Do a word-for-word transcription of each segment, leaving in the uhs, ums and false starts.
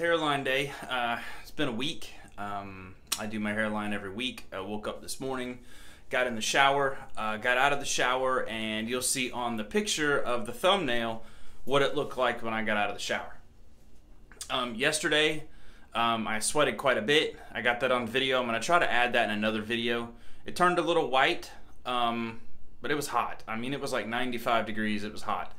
hairline day. Uh, it's been a week. Um, I do my hairline every week. I woke up this morning, got in the shower, uh, got out of the shower, and you'll see on the picture of the thumbnail what it looked like when I got out of the shower. Um, yesterday, um, I sweated quite a bit. I got that on video. I'm gonna try to add that in another video. It turned a little white, um, but it was hot. I mean, it was like ninety-five degrees, it was hot.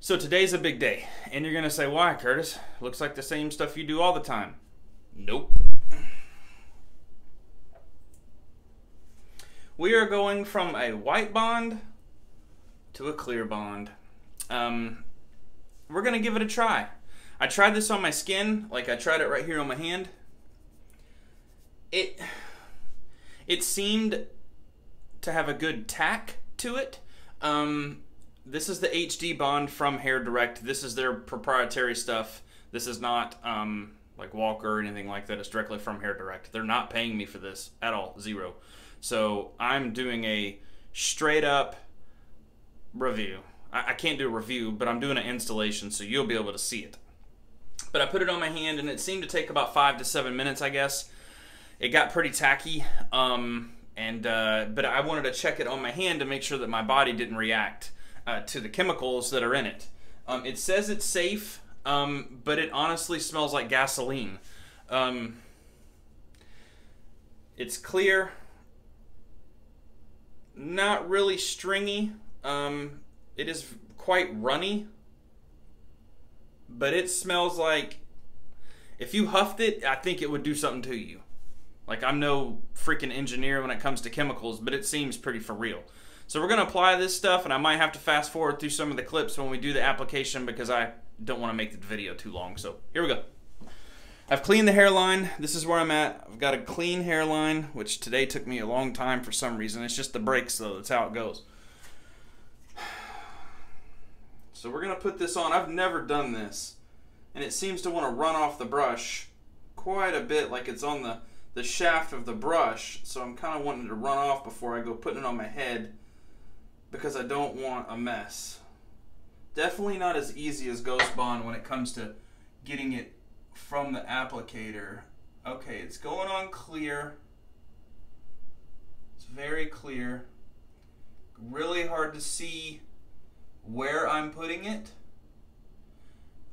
So today's a big day, and you're gonna say, why, Curtis? Looks like the same stuff you do all the time. Nope. We are going from a white bond to a clear bond. Um, we're gonna give it a try. I tried this on my skin, like I tried it right here on my hand. It, it seemed to have a good tack to it. Um, This is the H D Bond from Hair Direct. This is their proprietary stuff. This is not um, like Walker or anything like that. It's directly from Hair Direct. They're not paying me for this at all, zero. So I'm doing a straight up review. I, I can't do a review, but I'm doing an installation, so you'll be able to see it. But I put it on my hand and it seemed to take about five to seven minutes, I guess. It got pretty tacky, um, and uh, but I wanted to check it on my hand to make sure that my body didn't react Uh, to the chemicals that are in it. Um, it says it's safe, um, but it honestly smells like gasoline. Um, it's clear, not really stringy. Um, it is quite runny, but it smells like, if you huffed it, I think it would do something to you. Like, I'm no freaking engineer when it comes to chemicals, but it seems pretty for real. So we're going to apply this stuff, and I might have to fast forward through some of the clips when we do the application because I don't want to make the video too long. So here we go. I've cleaned the hairline. This is where I'm at. I've got a clean hairline, which today took me a long time for some reason. It's just the breaks, though. That's how it goes. So we're going to put this on. I've never done this, and it seems to want to run off the brush quite a bit, like it's on the, the shaft of the brush. So I'm kind of wanting to run off before I go putting it on my head, because I don't want a mess. Definitely not as easy as Ghost Bond when it comes to getting it from the applicator. Okay, it's going on clear. It's very clear. Really hard to see where I'm putting it.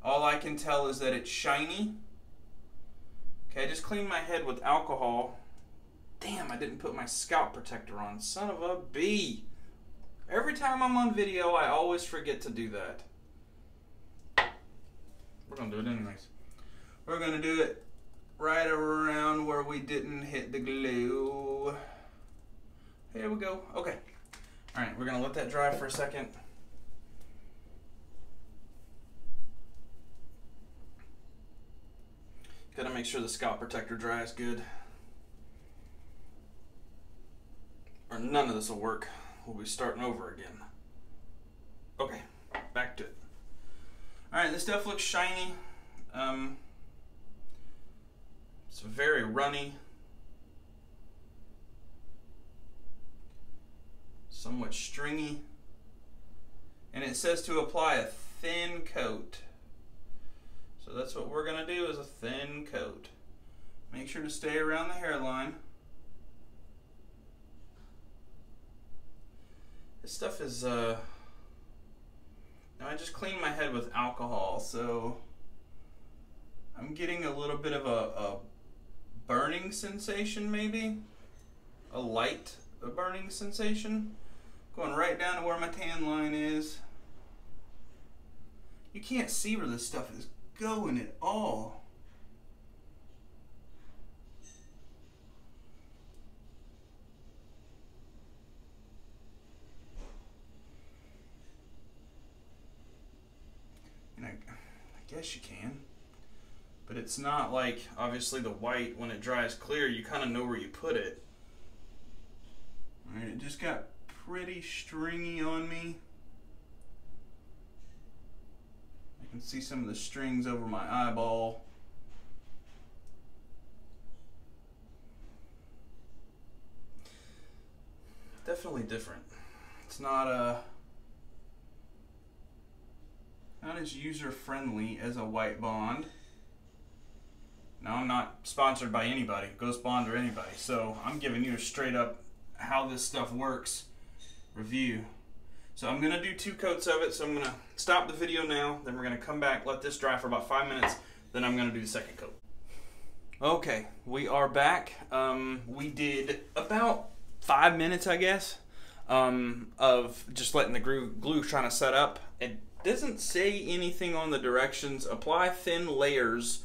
All I can tell is that it's shiny. Okay, I just cleaned my head with alcohol. Damn, I didn't put my scalp protector on. Son of a bee. Every time I'm on video, I always forget to do that. We're gonna do it anyways. We're gonna do it right around where we didn't hit the glue. Here we go. Okay. All right, we're gonna let that dry for a second. Gotta make sure the scalp protector dries good, or none of this will work. We'll be starting over again. Okay, back to it. All right, this stuff looks shiny. Um, it's very runny. Somewhat stringy. And it says to apply a thin coat. So that's what we're gonna do, is a thin coat. Make sure to stay around the hairline. This stuff is, uh, now I just cleaned my head with alcohol, so I'm getting a little bit of a, a burning sensation, maybe, a light a burning sensation, going right down to where my tan line is. You can't see where this stuff is going at all. Yes, you can, but it's not like, obviously the white, when it dries clear, you kind of know where you put it. All right, it just got pretty stringy on me. I can see some of the strings over my eyeball. Definitely different. It's not a Not as user-friendly as a white bond. Now, I'm not sponsored by anybody, Ghost Bond or anybody, so I'm giving you a straight up how this stuff works review. So I'm going to do two coats of it, so I'm going to stop the video now, then we're going to come back, let this dry for about five minutes, then I'm going to do the second coat. Okay, we are back. Um, we did about five minutes, I guess, um, of just letting the glue, glue trying to set up. It doesn't say anything on the directions. Apply thin layers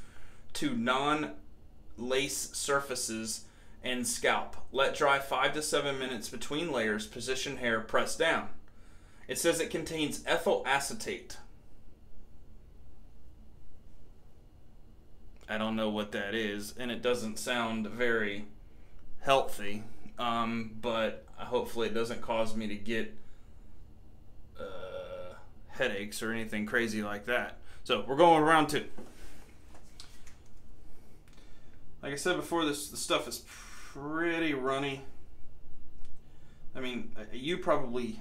to non-lace surfaces and scalp. Let dry five to seven minutes between layers. Position hair, press down. It says it contains ethyl acetate. I don't know what that is, and it doesn't sound very healthy, um, but hopefully it doesn't cause me to get uh, headaches or anything crazy like that. So we're going round two. Like I said before, this the stuff is pretty runny. I mean, you probably...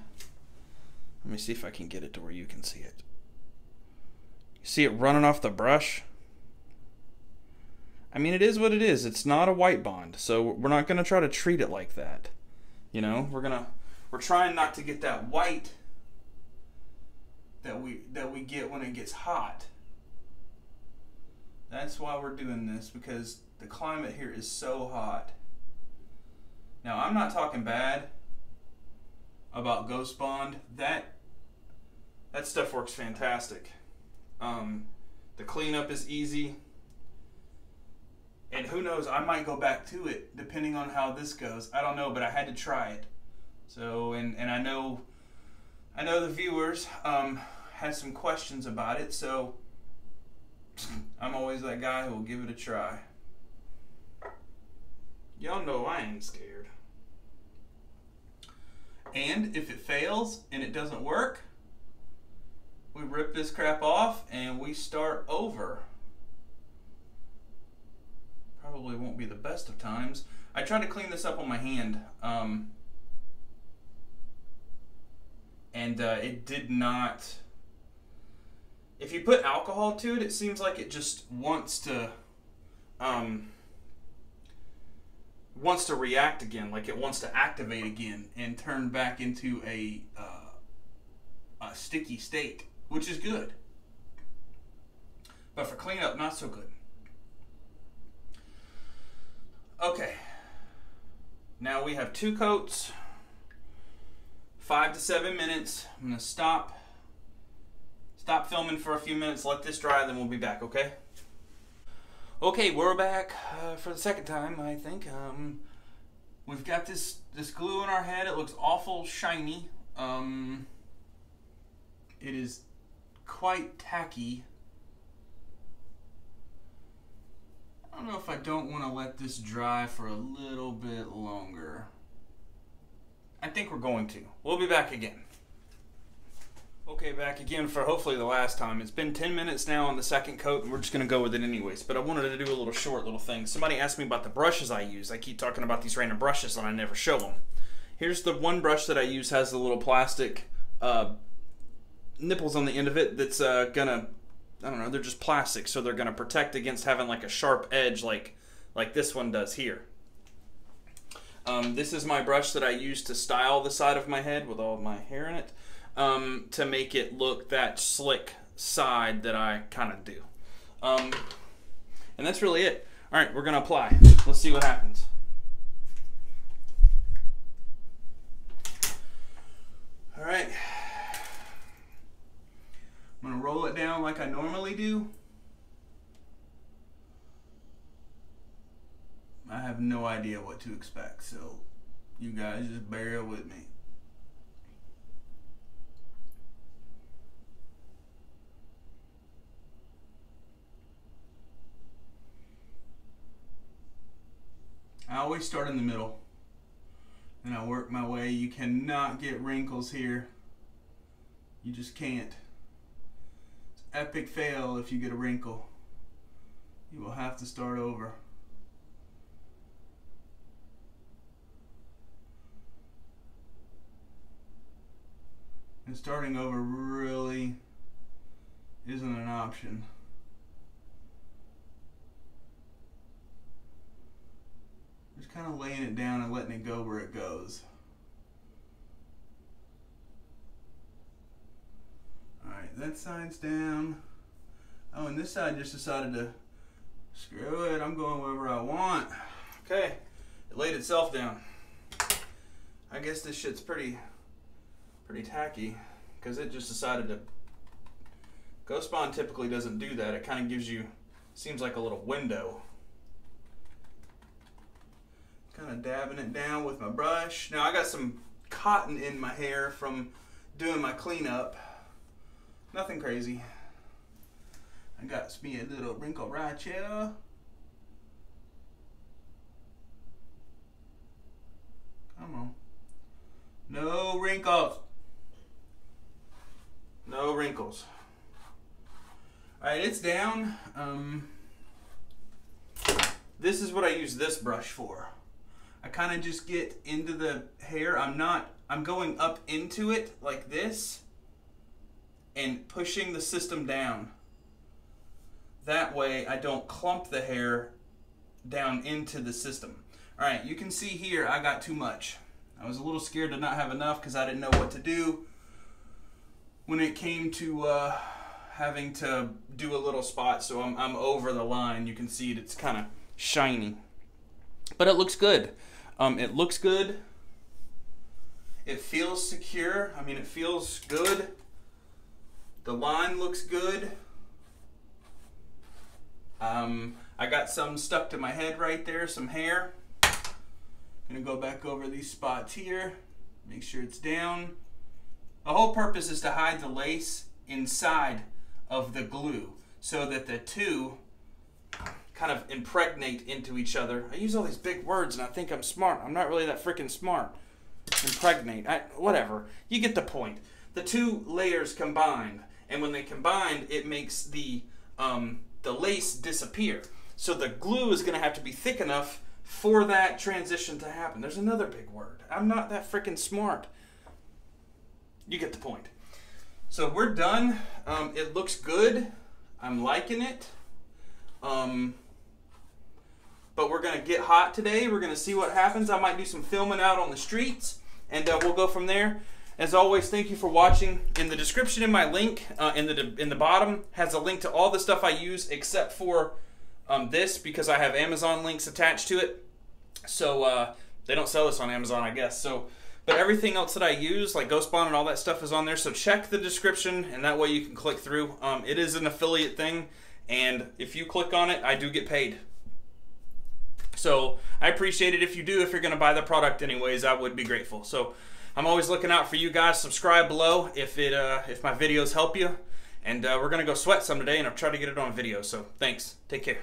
Let me see if I can get it to where you can see it. You see it running off the brush? I mean, it is what it is. It's not a white bond, so we're not going to try to treat it like that. You know, we're gonna we're trying not to get that white that we that we get when it gets hot. That's why we're doing this, because the climate here is so hot. Now, I'm not talking bad about Ghost Bond. That that stuff works fantastic. Um, the cleanup is easy. And who knows, I might go back to it depending on how this goes. I don't know, but I had to try it. So, and, and I know I know the viewers um, had some questions about it, so I'm always that guy who will give it a try. Y'all know I ain't scared. And if it fails and it doesn't work, we rip this crap off and we start over. Probably won't be the best of times. I tried to clean this up on my hand, um, and uh, it did not. If you put alcohol to it, it seems like it just wants to um, wants to react again, like it wants to activate again and turn back into a, uh, a sticky state, which is good, but for cleanup, not so good. Okay, now we have two coats, five to seven minutes. I'm gonna stop, stop filming for a few minutes, let this dry, then we'll be back, okay? Okay, we're back uh, for the second time, I think. Um, we've got this, this glue in our head. It looks awful shiny. Um, it is quite tacky. I don't know if I don't want to let this dry for a little bit longer. I think we're going to. We'll be back again. Okay, back again for hopefully the last time. It's been ten minutes now on the second coat, and we're just going to go with it anyways. But I wanted to do a little short little thing. Somebody asked me about the brushes I use. I keep talking about these random brushes, and I never show them. Here's the one brush that I use. Has the little plastic uh, nipples on the end of it that's uh, going to... I don't know, they're just plastic, so they're going to protect against having like a sharp edge like like this one does here. Um, this is my brush that I use to style the side of my head with all of my hair in it, um, to make it look that slick side that I kind of do. Um, and that's really it. All right, we're going to apply. Let's see what happens. All right. I'm going to roll it down like I normally do. I have no idea what to expect, so you guys just bear with me. I always start in the middle, and I work my way. You cannot get wrinkles here. You just can't. Epic fail if you get a wrinkle. You will have to start over. And starting over really isn't an option. kind of laying it down and letting it go where it goes. Alright, that side's down. Oh, and this side just decided to, screw it, I'm going wherever I want. Okay, it laid itself down. I guess this shit's pretty, pretty tacky, because it just decided to, Ghost Bond typically doesn't do that. It kind of gives you, seems like a little window. Kind of dabbing it down with my brush. Now I got some cotton in my hair from doing my cleanup. Nothing crazy. I got me a little wrinkle right here. Come on. No wrinkles. No wrinkles. All right, it's down. Um, this is what I use this brush for. I kind of just get into the hair. I'm not, I'm going up into it like this and pushing the system down. That way I don't clump the hair down into the system. All right, you can see here I got too much. I was a little scared to not have enough because I didn't know what to do when it came to uh, having to do a little spot, so I'm, I'm over the line. You can see it, it's kind of shiny. But it looks good. Um, it looks good. It feels secure. I mean, it feels good. The line looks good. Um, I got some stuck to my head right there, some hair. I'm gonna go back over these spots here, make sure it's down. The whole purpose is to hide the lace inside of the glue so that the two kind of impregnate into each other. I use all these big words and I think I'm smart. I'm not really that freaking smart. Impregnate, I, whatever. You get the point. The two layers combined, and when they combine, it makes the um, the lace disappear. So the glue is gonna have to be thick enough for that transition to happen. There's another big word. I'm not that freaking smart. You get the point. So we're done. Um, it looks good. I'm liking it. Um, but we're gonna get hot today. We're gonna see what happens. I might do some filming out on the streets, and uh, we'll go from there. As always, thank you for watching. In the description, in my link, uh, in the in the bottom, has a link to all the stuff I use except for um, this, because I have Amazon links attached to it. So uh, they don't sell this on Amazon, I guess. So, but everything else that I use, like Ghost Bond and all that stuff, is on there. So check the description, and that way you can click through. Um, it is an affiliate thing, and if you click on it, I do get paid. So I appreciate it if you do. If you're going to buy the product anyways, I would be grateful. So I'm always looking out for you guys. Subscribe below if it uh, if my videos help you. And uh, we're going to go sweat some today, and I'll try to get it on video. So thanks. Take care.